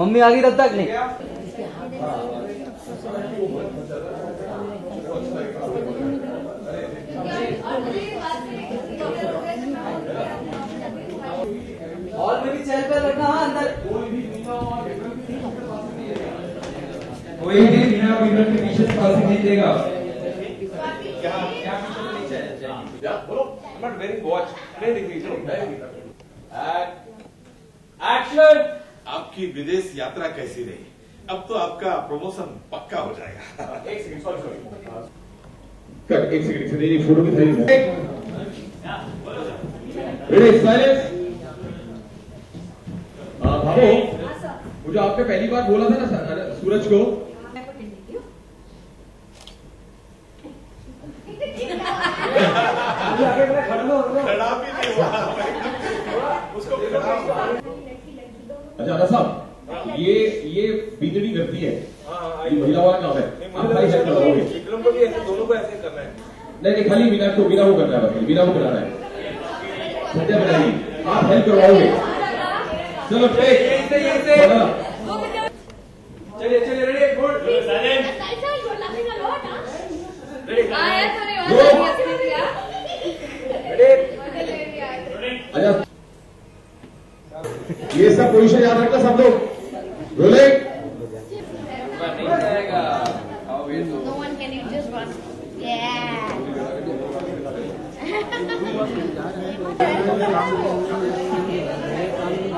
Mummy आ गई तब तक नहीं। हॉल में भी चहल पहल रखना। हाँ कोई भी बिना विनर के मिशन पास जीतेगा। But very watch, play recreation होता है। Action! आपकी विदेश यात्रा कैसी रही? अब तो आपका प्रमोशन पक्का हो जाएगा। एक सेकंड सॉरी। एक सेकंड नहीं नहीं फोटो किधर है? Ready silence. भाभो, मुझे आपने पहली बार बोला था ना सूरज को। अच्छा दादा साहब ये बिगड़ी करती है ये महिला वाला काम है। आप भाई सेट करवाओगे विक्रम को भी ऐसे दोनों को ऐसे करना है। नहीं नहीं खाली बिना को बिना वो करना है भाई बिना वो करना है सत्या बनाइए आप हेल्प करवाओगे। चलो यहीं से चलिए चलिए रेडी गुड साइलेंट रेडी आया थोड़ी और रेडी। ये सब पोजीशन याद रखना सब लोग। बोले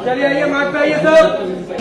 चलिए आइए मांगता आइए सब।